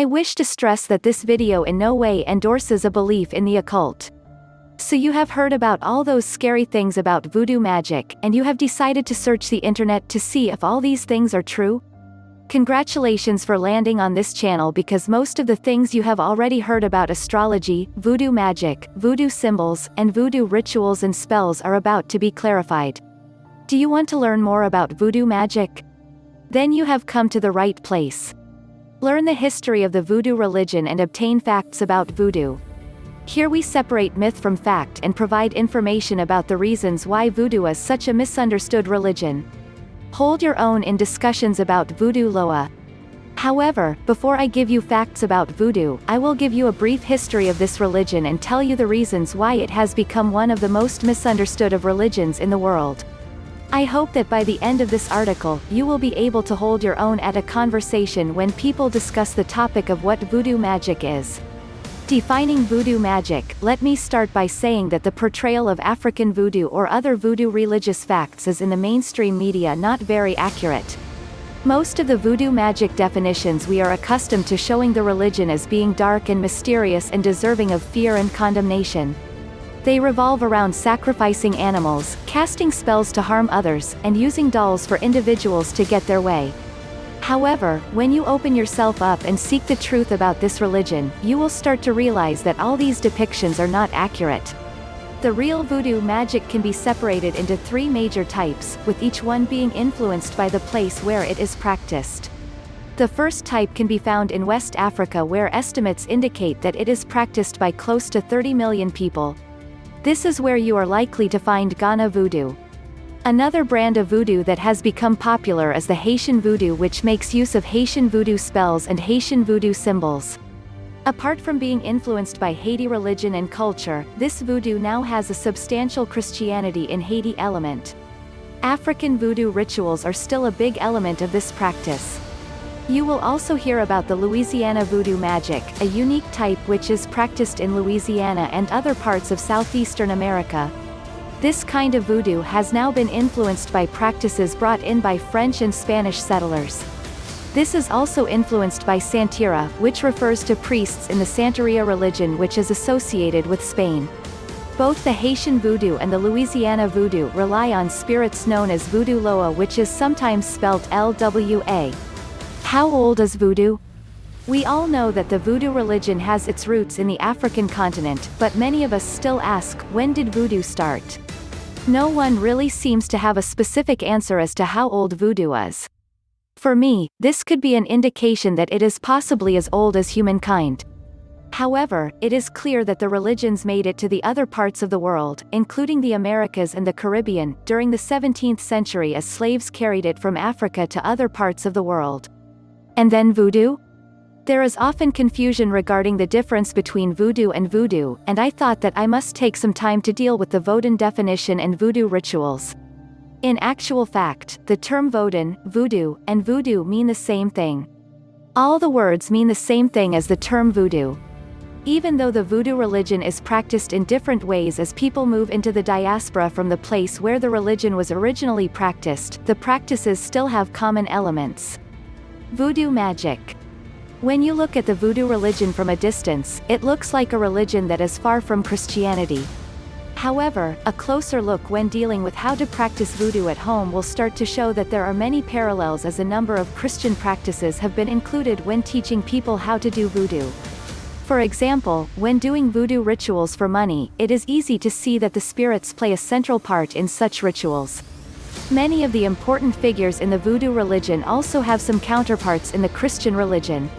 I wish to stress that this video in no way endorses a belief in the occult. So you have heard about all those scary things about voodoo magic, and you have decided to search the internet to see if all these things are true? Congratulations for landing on this channel, because most of the things you have already heard about astrology, voodoo magic, voodoo symbols, and voodoo rituals and spells are about to be clarified. Do you want to learn more about voodoo magic? Then you have come to the right place. Learn the history of the voodoo religion and obtain facts about voodoo. Here we separate myth from fact and provide information about the reasons why voodoo is such a misunderstood religion. Hold your own in discussions about voodoo Loa. However, before I give you facts about voodoo, I will give you a brief history of this religion and tell you the reasons why it has become one of the most misunderstood of religions in the world. I hope that by the end of this article, you will be able to hold your own at a conversation when people discuss the topic of what voodoo magic is. Defining voodoo magic, let me start by saying that the portrayal of African voodoo or other voodoo religious facts is in the mainstream media not very accurate. Most of the voodoo magic definitions we are accustomed to showing the religion as being dark and mysterious and deserving of fear and condemnation. They revolve around sacrificing animals, casting spells to harm others, and using dolls for individuals to get their way. However, when you open yourself up and seek the truth about this religion, you will start to realize that all these depictions are not accurate. The real voodoo magic can be separated into three major types, with each one being influenced by the place where it is practiced. The first type can be found in West Africa, where estimates indicate that it is practiced by close to 30 million people. This is where you are likely to find Ghana voodoo. Another brand of voodoo that has become popular is the Haitian voodoo, which makes use of Haitian voodoo spells and Haitian voodoo symbols. Apart from being influenced by Haiti religion and culture, this voodoo now has a substantial Christianity in Haiti element. African voodoo rituals are still a big element of this practice. You will also hear about the Louisiana voodoo magic, a unique type which is practiced in Louisiana and other parts of southeastern America. This kind of voodoo has now been influenced by practices brought in by French and Spanish settlers. This is also influenced by Santería, which refers to priests in the Santería religion, which is associated with Spain. Both the Haitian voodoo and the Louisiana voodoo rely on spirits known as voodoo Loa, which is sometimes spelt LWA. How old is voodoo? We all know that the voodoo religion has its roots in the African continent, but many of us still ask, when did voodoo start? No one really seems to have a specific answer as to how old voodoo is. For me, this could be an indication that it is possibly as old as humankind. However, it is clear that the religions made it to the other parts of the world, including the Americas and the Caribbean, during the 17th century as slaves carried it from Africa to other parts of the world. And then voodoo? There is often confusion regarding the difference between voodoo, and I thought that I must take some time to deal with the Vodun definition and voodoo rituals. In actual fact, the term Vodun, voodoo, and voodoo mean the same thing. All the words mean the same thing as the term voodoo. Even though the voodoo religion is practiced in different ways as people move into the diaspora from the place where the religion was originally practiced, the practices still have common elements. Voodoo magic. When you look at the voodoo religion from a distance, it looks like a religion that is far from Christianity. However, a closer look when dealing with how to practice voodoo at home will start to show that there are many parallels, as a number of Christian practices have been included when teaching people how to do voodoo. For example, when doing voodoo rituals for money, it is easy to see that the spirits play a central part in such rituals. Many of the important figures in the voodoo religion also have some counterparts in the Christian religion.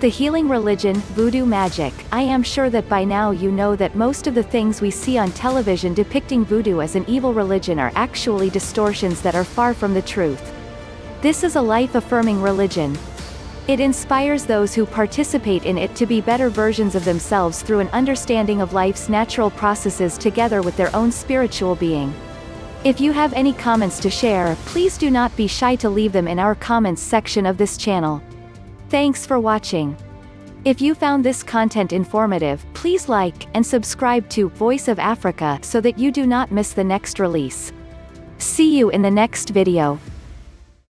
The healing religion, voodoo magic. I am sure that by now you know that most of the things we see on television depicting voodoo as an evil religion are actually distortions that are far from the truth. This is a life-affirming religion. It inspires those who participate in it to be better versions of themselves through an understanding of life's natural processes together with their own spiritual being. If you have any comments to share, please do not be shy to leave them in our comments section of this channel. Thanks for watching. If you found this content informative, please like and subscribe to Voice of Africa so that you do not miss the next release. See you in the next video.